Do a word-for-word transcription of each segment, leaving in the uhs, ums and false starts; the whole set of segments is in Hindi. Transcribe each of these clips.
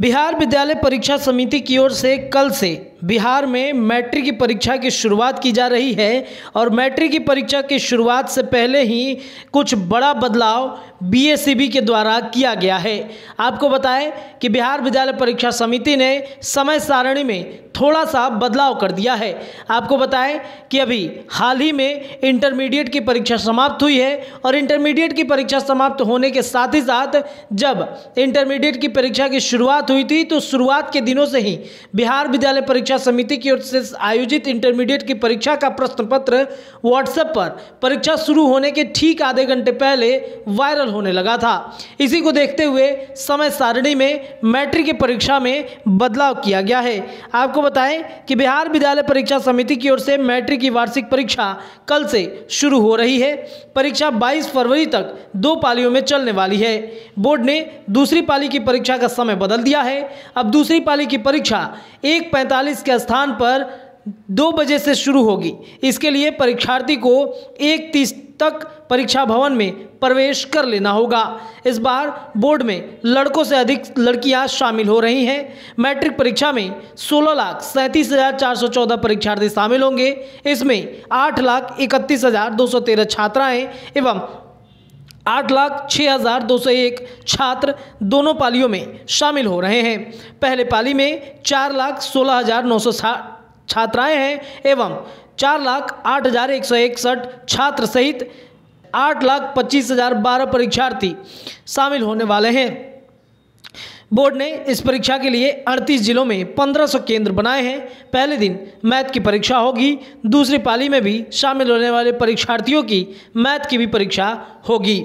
बिहार विद्यालय परीक्षा समिति की ओर से कल से बिहार में मैट्रिक की परीक्षा की शुरुआत की जा रही है और मैट्रिक की परीक्षा की शुरुआत से पहले ही कुछ बड़ा बदलाव बी एस सी बी के द्वारा किया गया है। आपको बताएं कि बिहार विद्यालय परीक्षा समिति ने समय सारणी में थोड़ा सा बदलाव कर दिया है। आपको बताएं कि अभी हाल ही में इंटरमीडिएट की परीक्षा समाप्त हुई है और इंटरमीडिएट की परीक्षा समाप्त होने के साथ ही साथ जब इंटरमीडिएट की परीक्षा की शुरुआत हुई थी तो शुरुआत के दिनों से ही बिहार विद्यालय परीक्षा परीक्षा समिति की ओर से आयोजित इंटरमीडिएट की परीक्षा का प्रश्न पत्र व्हाट्सएप पर परीक्षा शुरू होने के ठीक आधे घंटे पहले वायरल होने लगा था। इसी को देखते हुए समय सारणी में मैट्रिक की परीक्षा में बदलाव किया गया है। आपको बताएं कि बिहार विद्यालय परीक्षा समिति की ओर से मैट्रिक की वार्षिक परीक्षा कल से शुरू हो रही है। परीक्षा बाईस फरवरी तक दो पालियों में चलने वाली है। बोर्ड ने दूसरी पाली की परीक्षा का समय बदल दिया है। अब दूसरी पाली की परीक्षा एक पैंतालीस इसके स्थान पर दो बजे से शुरू होगी। इसके लिए परीक्षार्थी को एक तीस तक परीक्षा भवन में प्रवेश कर लेना होगा। इस बार बोर्ड में लड़कों से अधिक लड़कियां शामिल हो रही हैं। मैट्रिक परीक्षा में सोलह लाख सैंतीस हजार चार सौ चौदह परीक्षार्थी शामिल होंगे। इसमें आठ लाख इकतीस हजार दो सौ तेरह छात्राएं एवं आठ लाख छः हज़ार दो सौ एक छात्र दोनों पालियों में शामिल हो रहे हैं। पहले पाली में चार लाख सोलह हज़ार नौ सौ छात्राएँ हैं एवं चार लाख आठ हज़ार एक सौ इकसठ छात्र सहित आठ लाख पच्चीस हज़ार बारह परीक्षार्थी शामिल होने वाले हैं। बोर्ड ने इस परीक्षा के लिए अड़तीस जिलों में पंद्रह सौ केंद्र बनाए हैं। पहले दिन मैथ की परीक्षा होगी। दूसरी पाली में भी शामिल होने वाले परीक्षार्थियों की मैथ की भी परीक्षा होगी।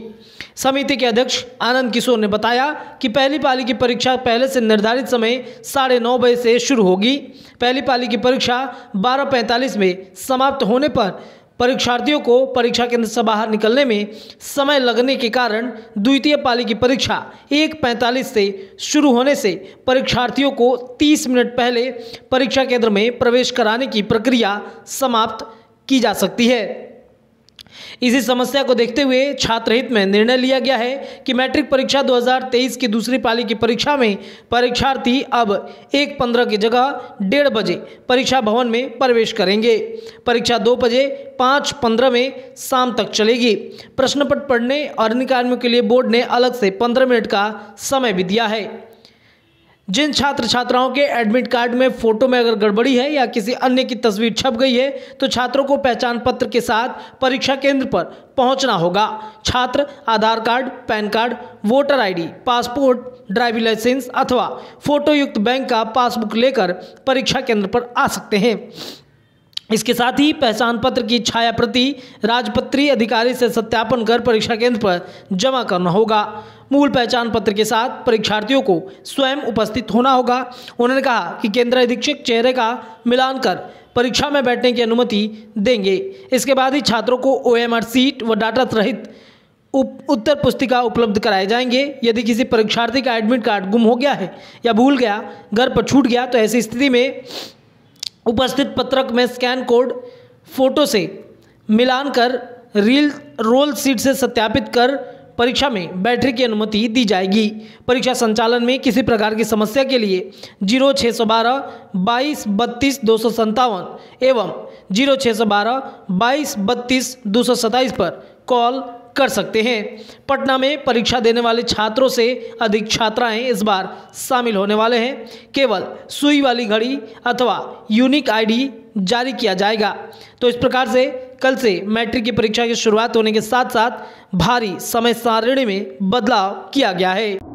समिति के अध्यक्ष आनंद किशोर ने बताया कि पहली पाली की परीक्षा पहले से निर्धारित समय साढ़े नौ बजे से शुरू होगी। पहली पाली की परीक्षा बारह पैंतालीस में समाप्त होने पर परीक्षार्थियों को परीक्षा केंद्र से बाहर निकलने में समय लगने के कारण द्वितीय पाली की परीक्षा एक पैंतालीस से शुरू होने से परीक्षार्थियों को तीस मिनट पहले परीक्षा केंद्र में प्रवेश कराने की प्रक्रिया समाप्त की जा सकती है। इसी समस्या को देखते हुए छात्र हित में निर्णय लिया गया है कि मैट्रिक परीक्षा दो हज़ार तेईस की दूसरी पाली की परीक्षा में परीक्षार्थी अब एक पंद्रह की जगह डेढ़ बजे परीक्षा भवन में प्रवेश करेंगे। परीक्षा दो बजे पाँच पंद्रह में शाम तक चलेगी। प्रश्न पत्र पढ़ने और अन्य कार्यों के लिए बोर्ड ने अलग से पंद्रह मिनट का समय भी दिया है। जिन छात्र छात्राओं के एडमिट कार्ड में फोटो में अगर गड़बड़ी है या किसी अन्य की तस्वीर छप गई है तो छात्रों को पहचान पत्र के साथ परीक्षा केंद्र पर पहुंचना होगा। छात्र Aadhaar card, PAN card, voter ID, passport, driving licence अथवा फोटोयुक्त बैंक का पासबुक लेकर परीक्षा केंद्र पर आ सकते हैं। इसके साथ ही पहचान पत्र की छाया प्रति राजपत्रित अधिकारी से सत्यापन कर परीक्षा केंद्र पर जमा करना होगा। मूल पहचान पत्र के साथ परीक्षार्थियों को स्वयं उपस्थित होना होगा। उन्होंने कहा कि केंद्र अधीक्षक चेहरे का मिलान कर परीक्षा में बैठने की अनुमति देंगे। इसके बाद ही छात्रों को ओ एम आर सीट व डाटा सहित उत्तर पुस्तिका उपलब्ध कराए जाएंगे। यदि किसी परीक्षार्थी का एडमिट कार्ड गुम हो गया है या भूल गया, घर पर छूट गया तो ऐसी स्थिति में उपस्थित पत्रक में स्कैन कोड फोटो से मिलान कर रील रोल सीट से सत्यापित कर परीक्षा में बैठने की अनुमति दी जाएगी। परीक्षा संचालन में किसी प्रकार की समस्या के लिए जीरो छः सौ बारह बाईस बत्तीस दो सौ संतावन एवं जीरो छः सौ बारह बाईस बत्तीस दो सौ सत्ताईस पर कॉल कर सकते हैं। पटना में परीक्षा देने वाले छात्रों से अधिक छात्राएं इस बार शामिल होने वाले हैं। केवल सुई वाली घड़ी अथवा यूनिक आईडी जारी किया जाएगा। तो इस प्रकार से कल से मैट्रिक की परीक्षा की शुरुआत होने के साथ साथ भारी समय सारणी में बदलाव किया गया है।